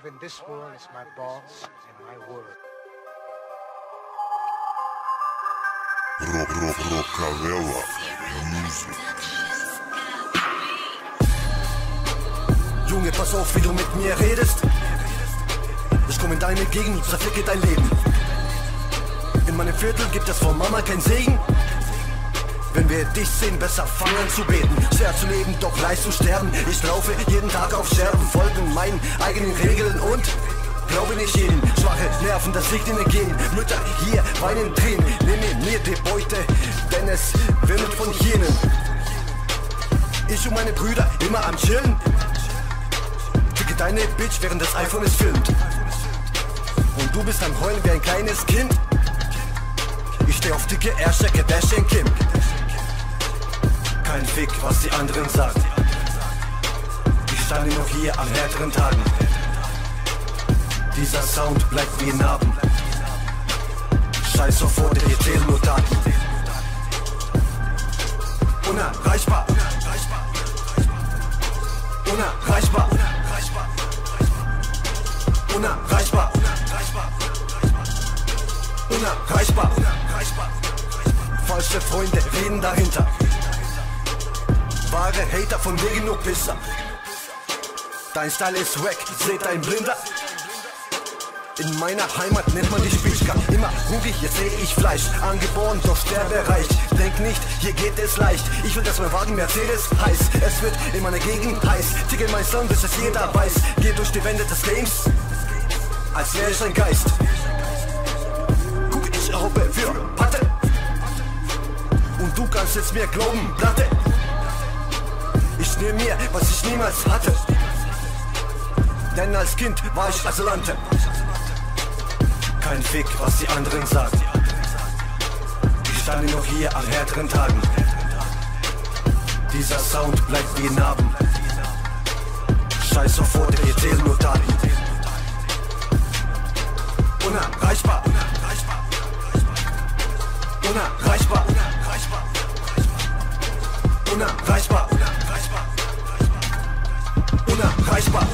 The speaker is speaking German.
have in this world is my boss and my word. Carvela Music. Junge, pass auf, wie du mit mir redest. Ich komm in deine Gegend und zerficke dein Leben. In meinem Viertel gibt es von Mama keinen Segen. Wenn wir dich sehen, besser fangen zu beten. Schwer zu leben, doch leicht zu sterben. Ich laufe jeden Tag auf Scherben, folgen meinen eigenen Regeln und glaube nicht jedem. Schwache Nerven, das liegt in den Genen. Mütter hier weinen Tränen. Nehme mir die Beute, denn es wimmelt von jenen. Ich und meine Brüder immer am Chillen. Deine Bitch, während das iPhone es filmt. Und du bist am Heulen wie ein kleines Kind. Ich steh auf dicke Ärsche, Kardashian Kim. Kein Fick, was die anderen sagen. Ich stand noch hier an härteren Tagen. Dieser Sound bleibt wie ein Narben. Scheiß auf Worte, hier zählen nur Taten. Unerreichbar. Unerreichbar. Unerreichbar. Unerreichbar. Falsche Freunde reden dahinter. Wahre Hater von wegen nur Pisser. Dein Style ist wack, seht ein Blinder. In meiner Heimat nennt man dich Bitchka. Immer ruhig, jetzt seh ich Fleisch. Angeboren, doch sterbereich. Denk nicht, hier geht es leicht. Ich will, dass mein Wagen Mercedes heißt. Es wird in meiner Gegend heiß. Tickle mein Sound, bis es jeder weiß. Geh durch die Wände des Games, als wäre ich ein Geist. Guck, ich erhobe für Patte. Und du kannst jetzt mir glauben, Platte. Ich nehme mir, was ich niemals hatte. Denn als Kind war ich Asylante. Kein Fick, was die anderen sagen. Ich stand noch hier an härteren Tagen. Dieser Sound bleibt wie ein Narben. Scheiß auf Worte, hier zählen nur Taten. Unerreichbar. Unerreichbar. Unerreichbar. Unerreichbar. Unerreichbar.